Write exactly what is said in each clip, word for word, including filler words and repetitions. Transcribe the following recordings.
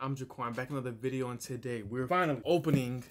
I'm Jakwon, back another video, and today we're finally opening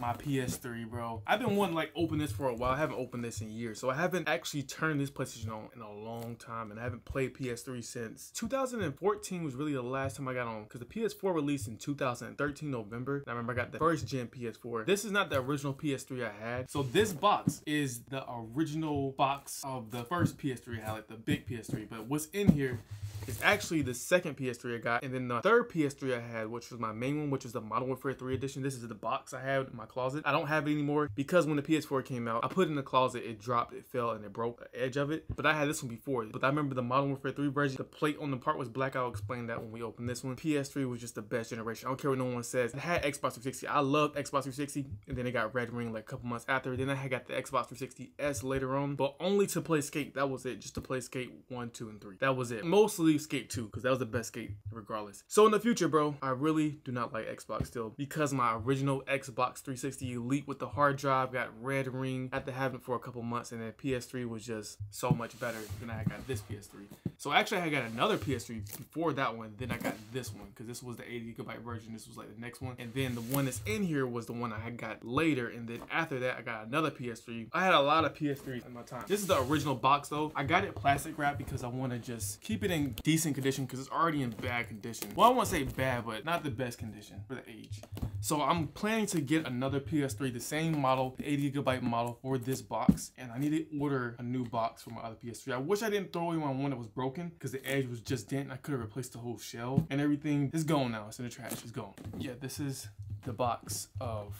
my P S three, bro. I've been wanting to like open this for a while. I haven't opened this in years, so I haven't actually turned this PlayStation on in a long time, and I haven't played P S three since two thousand fourteen was really the last time I got on, because the P S four released in two thousand thirteen November. And I remember I got the first gen P S four. This is not the original P S three I had, so this box is the original box of the first P S three I had, like the big P S three. But what's in here is actually the second P S three I got, and then the third P S three I had, which was my main one, which was the Modern Warfare three edition. This is the box I had in my closet. I don't have it anymore because when the P S four came out, I put it in the closet, it dropped, it fell, and it broke the edge of it. But I had this one before, but I remember the Modern Warfare three version. The plate on the part was black. I'll explain that when we open this one. P S three was just the best generation. I don't care what no one says. It had Xbox three sixty. I loved Xbox three sixty, and then it got red ring like a couple months after. Then I got the Xbox three sixty S later on, but only to play Skate. That was it, just to play Skate one, two, and three. That was it. Mostly Skate two, because that was the best Skate regardless. So in the future, bro, I really do not like Xbox still, because my original Xbox three sixty Elite with the hard drive got red ring after having it for a couple months, and then P S three was just so much better than I got this P S three. So actually I got another P S three before that one, then I got this one, because this was the eighty gigabyte version. This was like the next one, and then the one that's in here was the one I had got later, and then after that I got another P S three. I had a lot of P S threes in my time. This is the original box though. I got it plastic wrapped because I want to just keep it in decent condition, because it's already in bad condition. Well, I won't say bad, but not the best condition for the age. So I'm planning to get another P S three, the same model, the eighty gigabyte model for this box, and I need to order a new box for my other P S three. I wish I didn't throw away my one that was broken, because the edge was just dent and I could have replaced the whole shell and everything. It's gone now, it's in the trash, it's gone. Yeah, this is the box of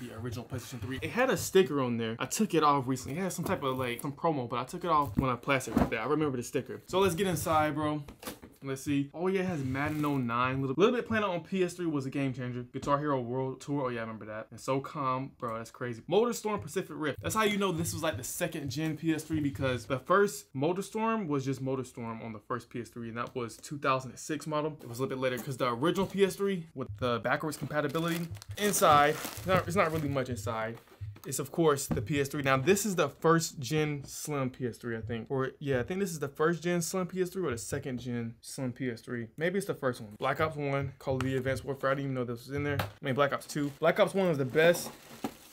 the original PlayStation three. It had a sticker on there. I took it off recently. It had some type of like some promo, but I took it off when I plastic right there. I remember the sticker. So let's get inside, bro. Let's see. Oh yeah, it has Madden oh nine. Little, Little Big Planet on P S three was a game changer. Guitar Hero World Tour. Oh yeah, I remember that. And SoCom, bro, that's crazy. MotorStorm Pacific Rift. That's how you know this was like the second gen P S three, because the first MotorStorm was just MotorStorm on the first P S three, and that was two thousand six model. It was a little bit later, because the original P S three with the backwards compatibility. Inside, it's not, it's not really much inside. It's of course the P S three. Now this is the first gen slim P S three, I think. Or yeah, I think this is the first gen slim P S three or the second gen slim P S three. Maybe it's the first one. Black Ops one, Call of Duty Advanced Warfare. I didn't even know this was in there. I mean, Black Ops two. Black Ops one was the best.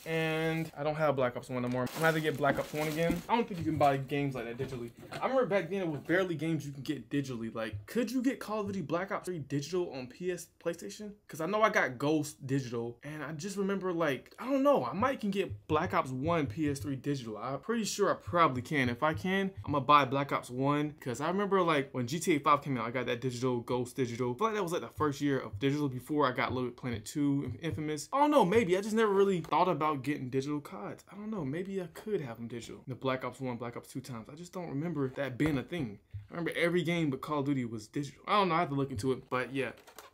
And I don't have Black Ops one no more. I'm gonna have to get Black Ops one again. I don't think you can buy games like that digitally. I remember back then it was barely games you can get digitally. Like, could you get Call of Duty Black Ops three digital on P S PlayStation? Because I know I got Ghost digital, and I just remember like, I don't know, I might can get Black Ops one P S three digital. I'm pretty sure I probably can. If I can, I'm gonna buy Black Ops one, because I remember like when G T A five came out, I got that digital, Ghost digital. I feel like that was like the first year of digital before I got Little Big Planet two, Infamous. I don't know, maybe. I just never really thought about getting digital C O Ds. I don't know, maybe I could have them digital. The Black Ops one, Black Ops two times. I just don't remember that being a thing. I remember every game but Call of Duty was digital. I don't know, I have to look into it, but yeah.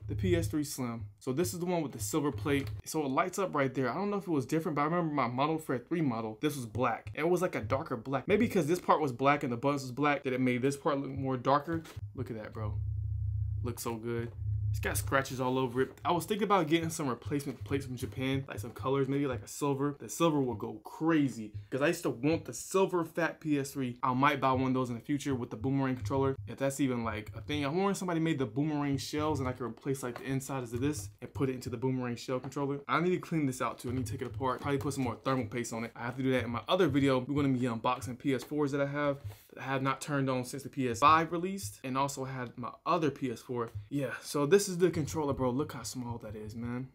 The P S three Slim. So this is the one with the silver plate. So it lights up right there. I don't know if it was different, but I remember my Modern Warfare three model, this was black. It was like a darker black. Maybe because this part was black and the buttons was black, that it made this part look more darker. Look at that, bro. Looks so good. It's got scratches all over it. I was thinking about getting some replacement plates from Japan, like some colors, maybe like a silver. The silver will go crazy, because I used to want the silver fat P S three. I might buy one of those in the future with the boomerang controller, if that's even like a thing. I wonder somebody made the boomerang shells and I could replace like the insides of this and put it into the boomerang shell controller. I need to clean this out too. I need to take it apart, probably put some more thermal paste on it. I have to do that in my other video. We're going to be unboxing P S fours that I have. I have not turned on since the P S five released, and also had my other P S four. Yeah, so this is the controller, bro. Look how small that is, man.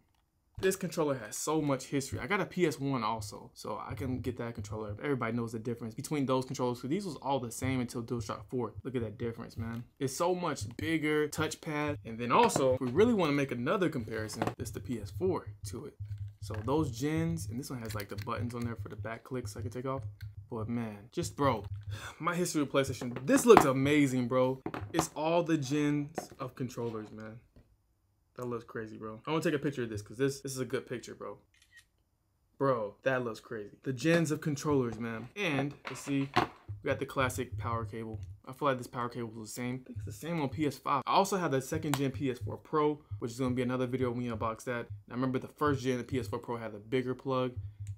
This controller has so much history. I got a P S one also, so I can get that controller. Everybody knows the difference between those controllers, because these was all the same until DualShock four. Look at that difference, man. It's so much bigger touchpad. And then also, if we really want to make another comparison, it's the P S four to it. So those gens, and this one has like the buttons on there for the back clicks I can take off. But man, just bro, my history of PlayStation, this looks amazing, bro. It's all the gens of controllers, man. That looks crazy, bro. I want to take a picture of this, because this, this is a good picture, bro. Bro, that looks crazy. The gens of controllers, man. And let's see, we got the classic power cable. I feel like this power cable was the same. I think it's the same on P S five. I also have the second gen P S four Pro, which is going to be another video when we unbox that. And I remember the first gen, the P S four Pro had a bigger plug.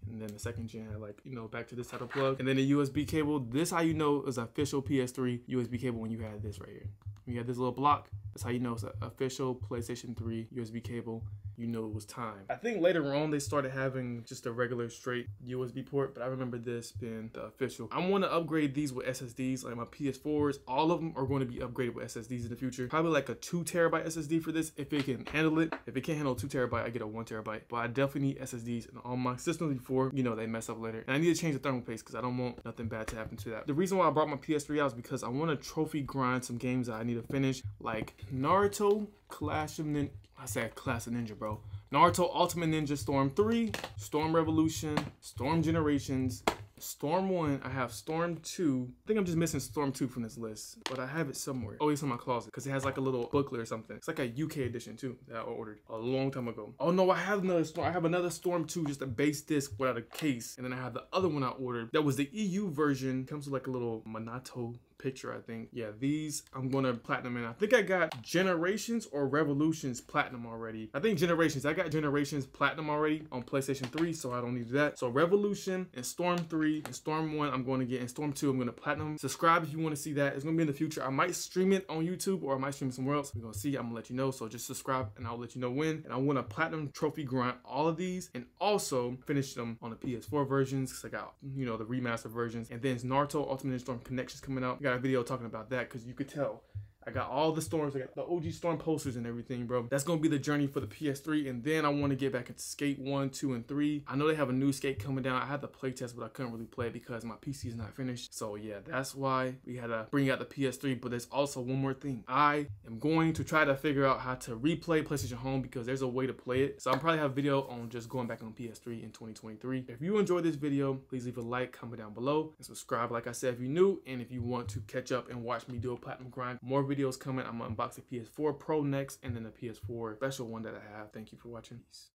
And then the second gen had like, you know, back to this type of plug. And then the U S B cable. This how you know is official P S three U S B cable when you had this right here. You had this little block. That's how you know it's an official PlayStation three U S B cable. You know it was time. I think later on they started having just a regular straight U S B port, but I remember this being the official. I want to upgrade these with S S Ds, like my P S fours. All of them are going to be upgraded with S S Ds in the future. Probably like a two terabyte S S D for this if it can handle it. If it can't handle two terabyte, I get a one terabyte. But I definitely need S S Ds in all my systems before, you know, they mess up later. And I need to change the thermal paste because I don't want nothing bad to happen to that. The reason why I brought my P S three out is because I want to trophy grind some games that I need to finish, like Naruto Clash of Ninja. I said Clash of Ninja, bro. Naruto Ultimate Ninja Storm three, Storm Revolution, Storm Generations, Storm one. I have Storm two. I think I'm just missing Storm two from this list, but I have it somewhere. Oh, it's in my closet because it has like a little booklet or something. It's like a U K edition too that I ordered a long time ago. Oh no, I have another Storm. I have another Storm two, just a base disc without a case. And then I have the other one I ordered that was the E U version. It comes with like a little Minato picture, I think. Yeah, these I'm gonna platinum in. I think I got Generations or Revolutions platinum already. I think Generations. I got Generations platinum already on PlayStation three, so I don't need that. So Revolution and Storm three and Storm one I'm going to get, and Storm two I'm going to platinum. Subscribe if you want to see that. It's going to be in the future. I might stream it on YouTube or I might stream it somewhere else. We're going to see. I'm going to let you know. So just subscribe and I'll let you know when. And I want to platinum trophy grind all of these and also finish them on the P S four versions because I got, you know, the remastered versions. And then it's Naruto Ultimate Storm Connections coming out. I got a video talking about that because you could tell I got all the Storms. I got the O G Storm posters and everything, bro. That's going to be the journey for the P S three. And then I want to get back into Skate one, two, and three. I know they have a new Skate coming down. I had the playtest, but I couldn't really play because my P C is not finished. So yeah, that's why we had to bring out the P S three. But there's also one more thing. I am going to try to figure out how to replay PlayStation Home because there's a way to play it. So I'll probably have a video on just going back on P S three in twenty twenty-three. If you enjoyed this video, please leave a like, comment down below, and subscribe, like I said, if you're new. And if you want to catch up and watch me do a platinum grind, more videos coming. I'm gonna unbox the P S four Pro next and then the P S four special one that I have. Thank you for watching. Peace.